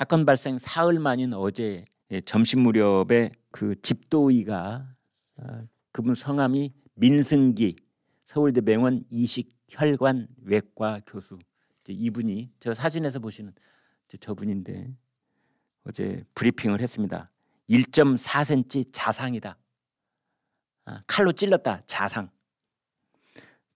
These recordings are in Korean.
사건 발생 사흘 만인 어제 점심 무렵에 그 집도의가 그분 성함이 민승기 서울대 맹원 이식혈관외과 교수, 이제 이분이 저 사진에서 보시는 저분인데 어제 브리핑을 했습니다. 1.4cm 자상이다. 칼로 찔렀다. 자상.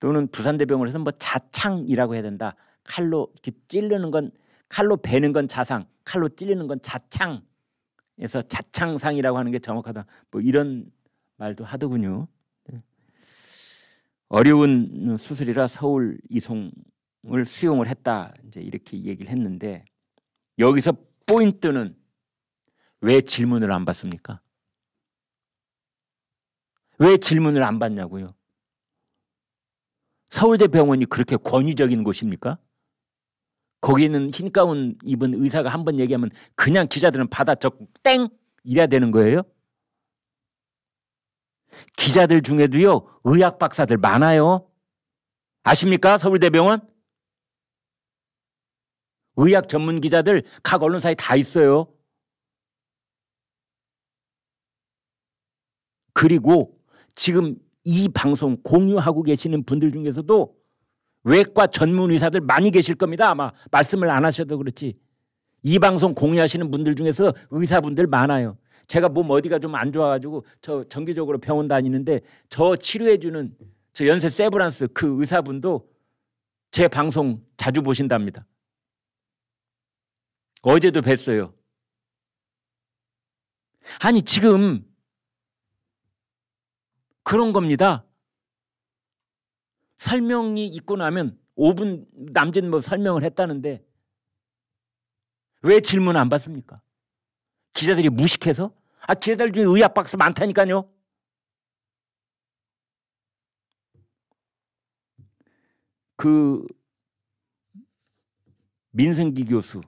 또는 부산대병원에서는 뭐 자창이라고 해야 된다. 칼로 이렇게 찌르는 건, 칼로 베는 건 자상, 칼로 찔리는 건 자창에서 자창상이라고 하는 게 정확하다. 뭐 이런 말도 하더군요. 어려운 수술이라 서울 이송을 수용을 했다. 이제 이렇게 얘기를 했는데 여기서 포인트는 왜 질문을 안 받습니까? 왜 질문을 안 받냐고요? 서울대 병원이 그렇게 권위적인 곳입니까? 거기는 흰 가운 입은 의사가 한 번 얘기하면 그냥 기자들은 받아 적고 땡! 이래야 되는 거예요? 기자들 중에도요 의학 박사들 많아요. 아십니까? 서울대 병원? 의학 전문 기자들 각 언론사에 다 있어요. 그리고 지금 이 방송 공유하고 계시는 분들 중에서도 외과 전문 의사들 많이 계실 겁니다. 아마 말씀을 안 하셔도 그렇지 이 방송 공유하시는 분들 중에서 의사분들 많아요. 제가 몸 어디가 좀 안 좋아가지고 저 정기적으로 병원 다니는데 저 치료해주는 저 연세 세브란스 그 의사분도 제 방송 자주 보신답니다. 어제도 뵀어요. 아니 지금 그런 겁니다. 설명이 있고 나면 5분 남짓 뭐 설명을 했다는데 왜 질문 안 받습니까? 기자들이 무식해서? 아, 기자들 중에 의학 박사 많다니까요. 그 민승기 교수,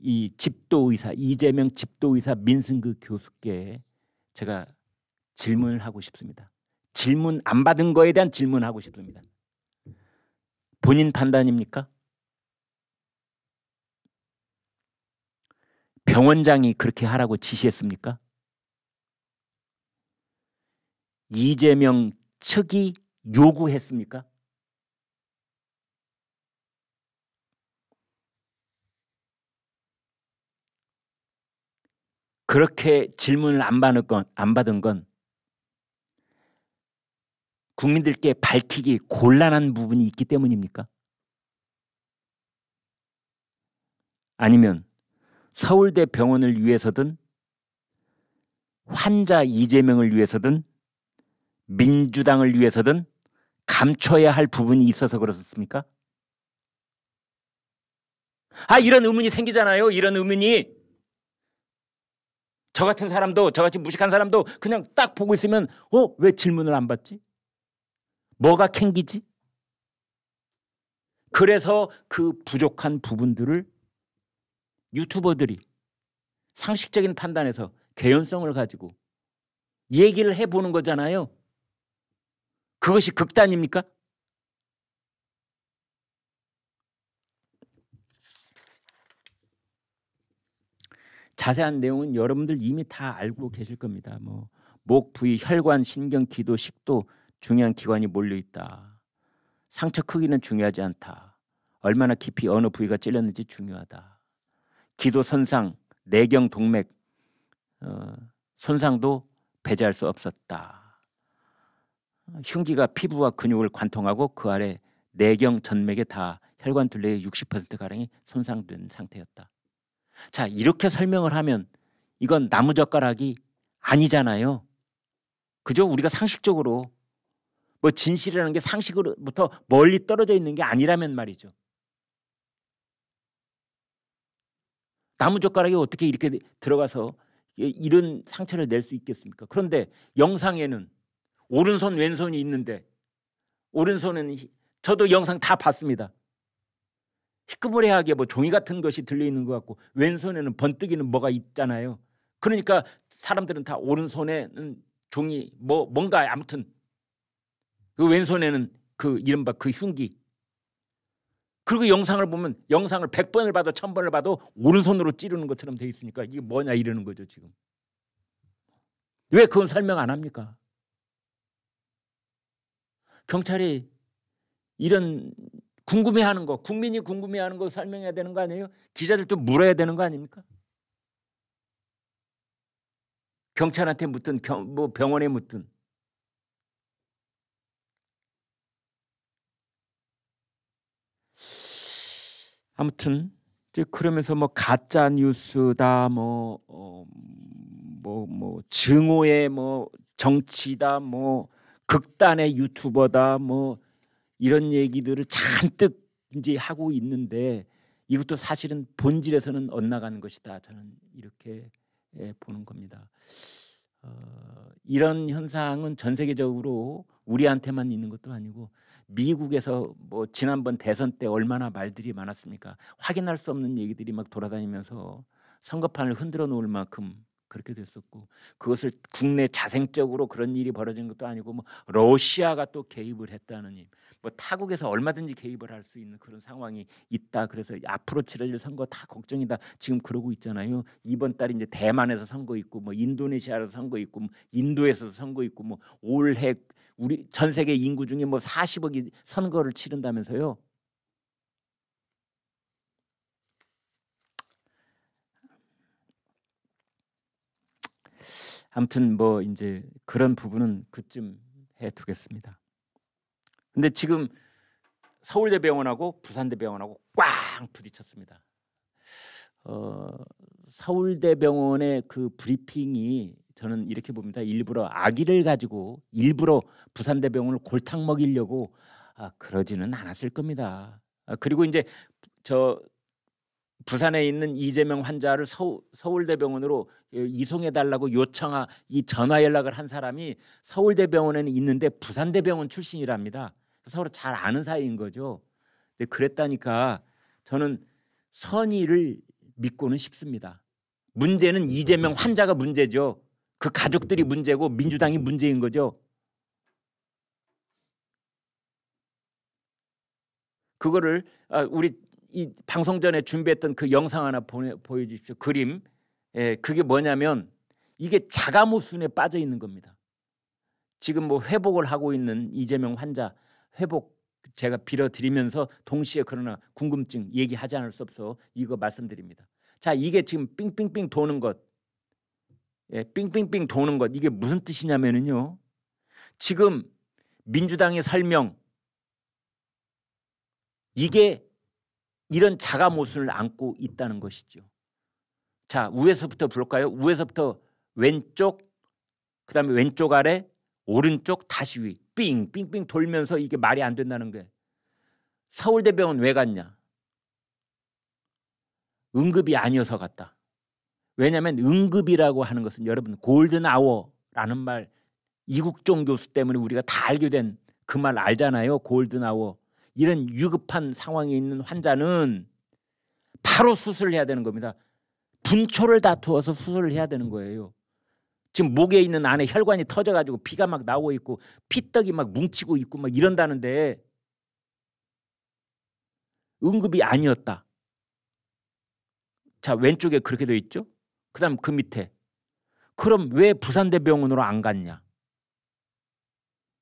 이 집도의사, 이재명 집도의사 민승기 교수께 제가 질문을 하고 싶습니다. 질문 안 받은 거에 대한 질문을 하고 싶습니다. 본인 판단입니까? 병원장이 그렇게 하라고 지시했습니까? 이재명 측이 요구했습니까? 그렇게 질문을 안 받은 건 국민들께 밝히기 곤란한 부분이 있기 때문입니까? 아니면 서울대 병원을 위해서든 환자 이재명을 위해서든 민주당을 위해서든 감춰야 할 부분이 있어서 그렇습니까? 아, 이런 의문이 생기잖아요. 이런 의문이. 저 같은 사람도, 저같이 무식한 사람도 그냥 딱 보고 있으면 왜 질문을 안 받지? 뭐가 캥기지? 그래서 그 부족한 부분들을 유튜버들이 상식적인 판단에서 개연성을 가지고 얘기를 해보는 거잖아요. 그것이 극단입니까? 자세한 내용은 여러분들 이미 다 알고 계실 겁니다. 뭐 목, 부위, 혈관, 신경, 기도, 식도 중요한 기관이 몰려있다. 상처 크기는 중요하지 않다. 얼마나 깊이 어느 부위가 찔렸는지 중요하다. 기도 손상, 내경 동맥 손상도 배제할 수 없었다. 흉기가 피부와 근육을 관통하고 그 아래 내경 전맥에 다 혈관 둘레의 60%가량이 손상된 상태였다. 자, 이렇게 설명을 하면 이건 나무젓가락이 아니잖아요. 그죠? 우리가 상식적으로 뭐 진실이라는 게 상식으로부터 멀리 떨어져 있는 게 아니라면 말이죠. 나무젓가락이 어떻게 이렇게 들어가서 이런 상처를 낼 수 있겠습니까? 그런데 영상에는 오른손 왼손이 있는데 오른손은 저도 영상 다 봤습니다. 희끄무레하게 뭐 종이 같은 것이 들려있는 것 같고 왼손에는 번뜩이는 뭐가 있잖아요. 그러니까 사람들은 다 오른손에는 종이 뭔가 아무튼 그 왼손에는 그 이른바 그 흉기 그리고 영상을 보면 영상을 100번을 봐도 1000번을 봐도 오른손으로 찌르는 것처럼 돼 있으니까 이게 뭐냐 이러는 거죠 지금. 왜 그건 설명 안 합니까? 경찰이 이런 궁금해하는 거, 국민이 궁금해하는 거 설명해야 되는 거 아니에요? 기자들도 물어야 되는 거 아닙니까? 경찰한테 묻든 뭐 병원에 묻든. 아무튼 그러면서 뭐 가짜 뉴스다, 증오의 정치다, 극단의 유튜버다, 이런 얘기들을 잔뜩 이제 하고 있는데 이것도 사실은 본질에서는 엇나가는 것이다. 저는 이렇게 보는 겁니다. 이런 현상은 전 세계적으로 우리한테만 있는 것도 아니고 미국에서 지난번 대선 때 얼마나 말들이 많았습니까? 확인할 수 없는 얘기들이 막 돌아다니면서 선거판을 흔들어 놓을 만큼 그렇게 됐었고, 그것을 국내 자생적으로 그런 일이 벌어진 것도 아니고 러시아가 또 개입을 했다는 일, 타국에서 얼마든지 개입을 할 수 있는 그런 상황이 있다. 그래서 앞으로 치러질 선거 다 걱정이다. 지금 그러고 있잖아요. 이번 달에 이제 대만에서 선거 있고 인도네시아에서 선거 있고 인도에서도 선거 있고 올해 우리 전 세계 인구 중에 40억이 선거를 치른다면서요. 아무튼 이제 그런 부분은 그쯤 해두겠습니다. 근데 지금 서울대병원하고 부산대병원하고 꽝 부딪혔습니다. 서울대병원의 그 브리핑이 저는 이렇게 봅니다. 일부러 악의를 가지고 일부러 부산대병원을 골탕 먹이려고 그러지는 않았을 겁니다. 그리고 이제 저 부산에 있는 이재명 환자를 서울대병원으로 이송해달라고 이 전화 연락을 한 사람이 서울대병원에는 있는데 부산대병원 출신이랍니다. 서로 잘 아는 사이인 거죠. 근데 그랬다니까 저는 선의를 믿고는 싶습니다. 문제는 이재명 환자가 문제죠. 그 가족들이 문제고 민주당이 문제인 거죠. 그거를 우리 이 방송 전에 준비했던 그 영상 하나 보여주십시오. 그림. 그게 뭐냐면 이게 자가모순에 빠져 있는 겁니다. 지금 회복을 하고 있는 이재명 환자 회복 제가 빌어드리면서 동시에 그러나 궁금증 얘기하지 않을 수 없어 이거 말씀드립니다. 자, 이게 지금 삥삥삥 도는 것. 삥삥삥 도는 것. 이게 무슨 뜻이냐면요. 지금 민주당의 설명. 이게 이런 자가 모순을 안고 있다는 것이죠. 자, 위에서부터 볼까요? 위에서부터 왼쪽, 그 다음에 왼쪽 아래, 오른쪽 다시 위. 삥, 삥삥 돌면서 이게 말이 안 된다는 게. 서울대병원 왜 갔냐? 응급이 아니어서 갔다. 왜냐하면 응급이라고 하는 것은 여러분 골든아워라는 말 이국종 교수 때문에 우리가 다 알게 된 그 말 알잖아요. 골든아워. 이런 위급한 상황에 있는 환자는 바로 수술을 해야 되는 겁니다. 분초를 다투어서 수술을 해야 되는 거예요. 지금 목에 있는 안에 혈관이 터져가지고 피가 막 나오고 있고 피떡이 막 뭉치고 있고 막 이런다는데 응급이 아니었다. 자, 왼쪽에 그렇게 돼 있죠. 그 다음 그 밑에. 그럼 왜 부산대병원으로 안 갔냐.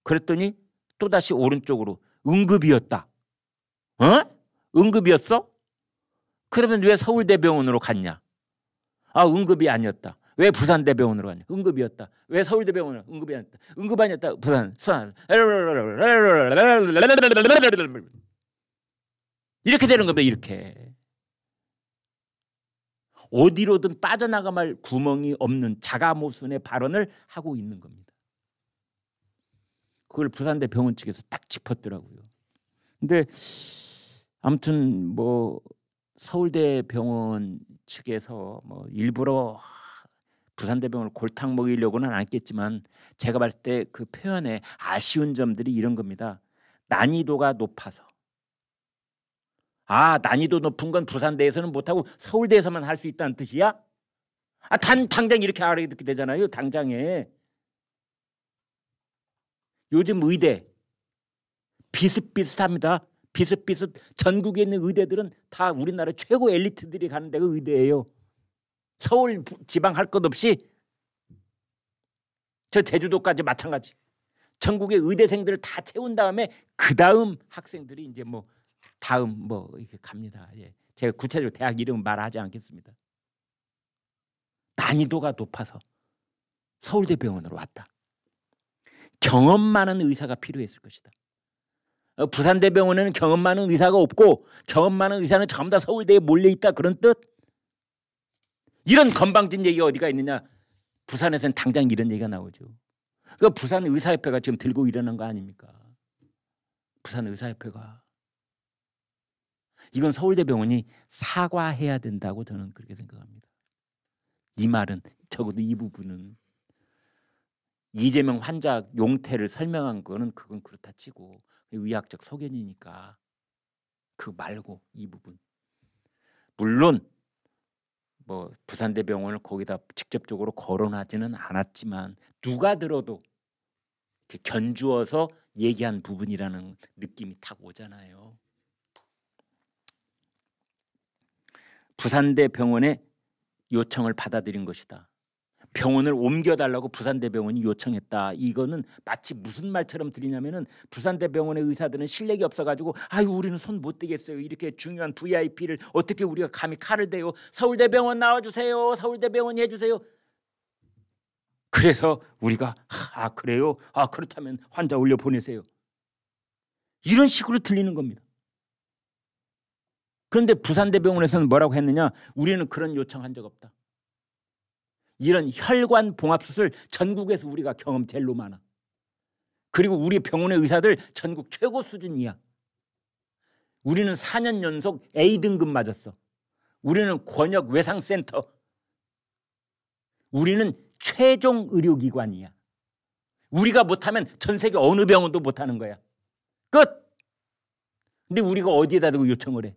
그랬더니 또다시 오른쪽으로. 응급이었다. 어? 응급이었어? 그러면 왜 서울대병원으로 갔냐? 아, 응급이 아니었다. 왜 부산대병원으로 갔냐? 응급이었다. 왜 서울대병원으로? 응급이 아니었다. 응급 아니었다. 부산. 이렇게 되는 겁니다. 이렇게. 어디로든 빠져나갈 구멍이 없는 자가모순의 발언을 하고 있는 겁니다. 그걸 부산대 병원 측에서 딱 짚었더라고요. 근데 아무튼 서울대 병원 측에서 일부러 부산대 병원을 골탕 먹이려고는 않겠지만 제가 봤을 때 그 표현에 아쉬운 점들이 이런 겁니다. 난이도가 높아서. 아, 난이도 높은 건 부산대에서는 못하고 서울대에서만 할 수 있다는 뜻이야? 아, 당장 이렇게 알아야 되잖아요. 당장에. 요즘 의대 비슷비슷합니다. 비슷비슷 전국에 있는 의대들은 다 우리나라 최고 엘리트들이 가는 데가 의대예요. 서울 지방 할 것 없이 저 제주도까지 마찬가지. 전국의 의대생들을 다 채운 다음에 그 다음 학생들이 이제 뭐 다음 뭐 이렇게 갑니다. 예. 제가 구체적으로 대학 이름은 말하지 않겠습니다. 난이도가 높아서 서울대병원으로 왔다. 경험 많은 의사가 필요했을 것이다. 부산대병원에는 경험 많은 의사가 없고 경험 많은 의사는 전부 다 서울대에 몰려있다 그런 뜻? 이런 건방진 얘기가 어디가 있느냐. 부산에서는 당장 이런 얘기가 나오죠. 그 부산 의사협회가 지금 들고 일어난 거 아닙니까? 부산 의사협회가. 이건 서울대병원이 사과해야 된다고 저는 그렇게 생각합니다. 이 말은 적어도 이 부분은 이재명 환자 용태를 설명한 거는 그건 그렇다 치고 의학적 소견이니까 그 말고 이 부분. 물론 뭐 부산대병원을 거기다 직접적으로 거론하지는 않았지만 누가 들어도 이렇게 견주어서 얘기한 부분이라는 느낌이 딱 오잖아요. 부산대병원의 요청을 받아들인 것이다. 병원을 옮겨달라고 부산대병원이 요청했다. 이거는 마치 무슨 말처럼 들리냐면은 부산대병원의 의사들은 실력이 없어가지고 아유 우리는 손 못 대겠어요. 이렇게 중요한 VIP를 어떻게 우리가 감히 칼을 대요. 서울대병원 나와주세요. 서울대병원이 해주세요. 그래서 우리가 아 그래요? 아 그렇다면 환자 올려 보내세요. 이런 식으로 들리는 겁니다. 그런데 부산대병원에서는 뭐라고 했느냐. 우리는 그런 요청한 적 없다. 이런 혈관 봉합수술 전국에서 우리가 경험 제일로 많아. 그리고 우리 병원의 의사들 전국 최고 수준이야. 우리는 4년 연속 A등급 맞았어. 우리는 권역 외상센터. 우리는 최종 의료기관이야. 우리가 못하면 전 세계 어느 병원도 못하는 거야. 끝! 근데 우리가 어디에다 대고 요청을 해?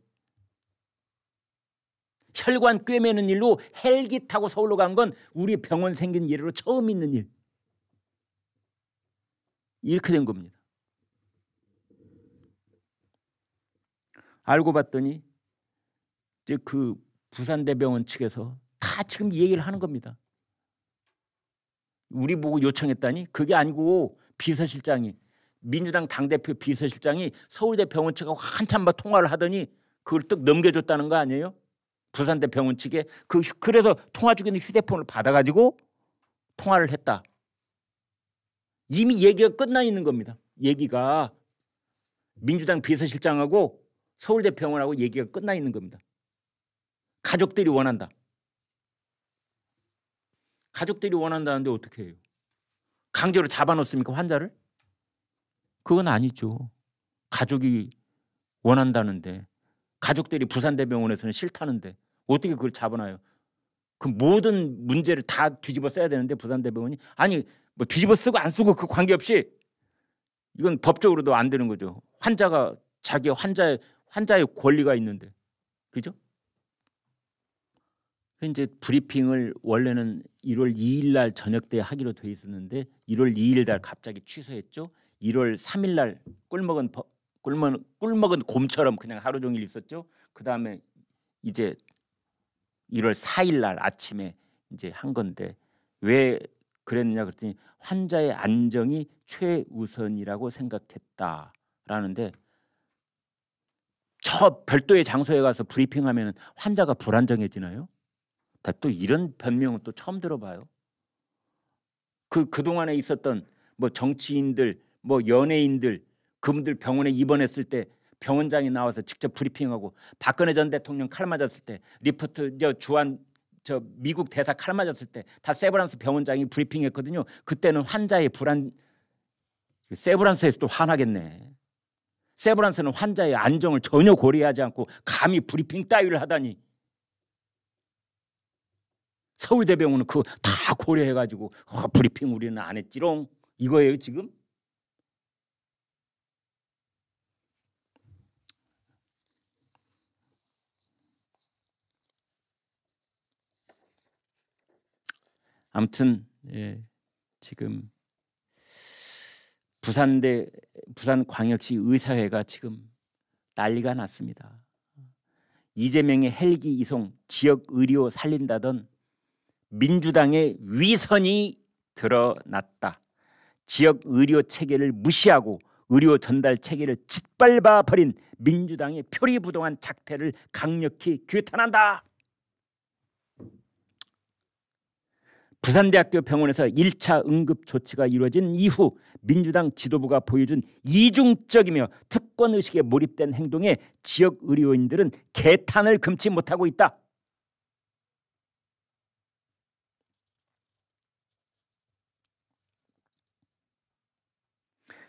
혈관 꿰매는 일로 헬기 타고 서울로 간 건 우리 병원 생긴 예로 처음 있는 일. 이렇게 된 겁니다. 알고 봤더니 이제 그 부산대병원 측에서 다 지금 이 얘기를 하는 겁니다. 우리 보고 요청했다니? 그게 아니고 비서실장이 민주당 당대표 비서실장이 서울대병원 측하고 한참 막 통화를 하더니 그걸 뚝 넘겨줬다는 거 아니에요? 부산대병원 측에 그래서 통화 중에 있는 휴대폰을 받아가지고 통화를 했다. 이미 얘기가 끝나 있는 겁니다. 얘기가 민주당 비서실장하고 서울대병원하고 얘기가 끝나 있는 겁니다. 가족들이 원한다. 가족들이 원한다는데 어떻게 해요? 강제로 잡아놓습니까 환자를? 그건 아니죠. 가족이 원한다는데. 가족들이 부산대병원에서는 싫다는데 어떻게 그걸 잡아놔요? 그 모든 문제를 다 뒤집어 써야 되는데 부산대병원이 아니 뭐 뒤집어 쓰고 안 쓰고 그 관계없이 이건 법적으로도 안 되는 거죠. 환자가 자기 환자의 권리가 있는데 그죠? 이제 브리핑을 원래는 1월 2일 날 저녁 때 하기로 돼 있었는데 1월 2일 날 갑자기 취소했죠. 1월 3일 날 꿀먹은 곰처럼 그냥 하루 종일 있었죠. 그 다음에 이제 1월 4일 날 아침에 이제 한 건데 왜 그랬느냐 그랬더니 환자의 안정이 최우선이라고 생각했다라는데 저 별도의 장소에 가서 브리핑하면 환자가 불안정해지나요? 또 이런 변명은 또 처음 들어봐요. 그동안에 있었던 뭐 정치인들 뭐 연예인들 그분들 병원에 입원했을 때 병원장이 나와서 직접 브리핑하고 박근혜 전 대통령 칼 맞았을 때 리포트 저 주한 저 미국 대사 칼 맞았을 때 다 세브란스 병원장이 브리핑했거든요. 그때는 환자의 불안 세브란스에서 또 화나겠네. 세브란스는 환자의 안정을 전혀 고려하지 않고 감히 브리핑 따위를 하다니. 서울대병원은 그거 다 고려해가지고 브리핑 우리는 안 했지롱 이거예요 지금. 아무튼 예, 지금 부산광역시 의사회가 지금 난리가 났습니다. 이재명의 헬기 이송, 지역 의료 살린다던 민주당의 위선이 드러났다. 지역 의료 체계를 무시하고 의료 전달 체계를 짓밟아 버린 민주당의 표리부동한 작태를 강력히 규탄한다. 부산대학교 병원에서 1차 응급 조치가 이루어진 이후 민주당 지도부가 보여준 이중적이며 특권의식에 몰입된 행동에 지역 의료인들은 개탄을 금치 못하고 있다.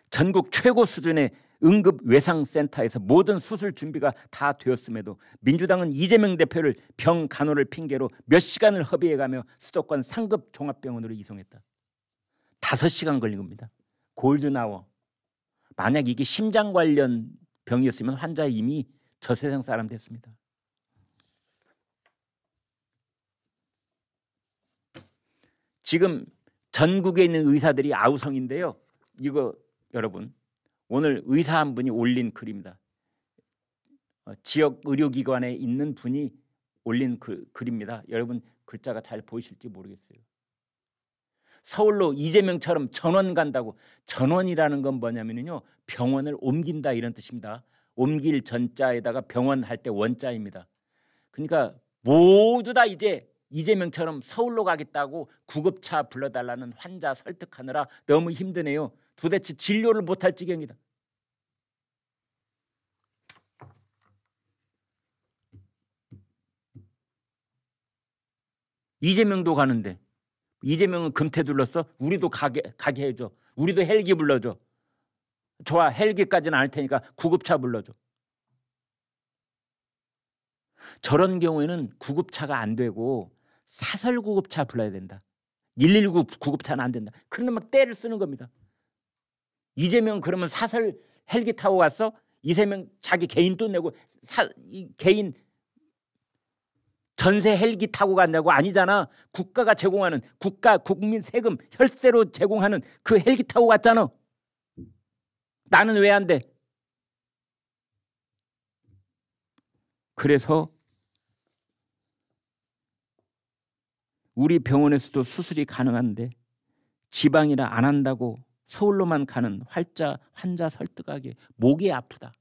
전국 최고 수준의 응급 외상센터에서 모든 수술 준비가 다 되었음에도 민주당은 이재명 대표를 병 간호를 핑계로 몇 시간을 허비해가며 수도권 상급 종합병원으로 이송했다. 5시간 걸린 겁니다. 골든아워. 만약 이게 심장 관련 병이었으면 환자 이미 저세상 사람 됐습니다. 지금 전국에 있는 의사들이 아우성인데요. 이거 여러분, 오늘 의사 한 분이 올린 글입니다. 지역 의료기관에 있는 분이 올린 글입니다. 여러분 글자가 잘 보이실지 모르겠어요. 서울로 이재명처럼 전원 간다고. 전원이라는 건 뭐냐면요, 병원을 옮긴다 이런 뜻입니다. 옮길 전자에다가 병원 할 때 원자입니다. 그러니까 모두 다 이제 이재명처럼 서울로 가겠다고 구급차 불러달라는 환자 설득하느라 너무 힘드네요. 도대체 진료를 못할 지경이다. 이재명도 가는데, 이재명은 금태 둘렀어? 우리도 가게 해줘. 우리도 헬기 불러줘. 좋아, 헬기까지는 안 할 테니까 구급차 불러줘. 저런 경우에는 구급차가 안 되고 사설 구급차 불러야 된다. 119 구급차는 안 된다. 그런데 막 떼를 쓰는 겁니다. 이재명 그러면 사설 헬기 타고 갔어? 이재명 자기 개인 돈 내고 개인 전세 헬기 타고 갔냐고. 아니잖아. 국가가 제공하는, 국가 국민 세금 혈세로 제공하는 그 헬기 타고 갔잖아. 나는 왜 안 돼? 그래서 우리 병원에서도 수술이 가능한데 지방이라 안 한다고 서울로만 가는 환자 설득하기에 목이 아프다.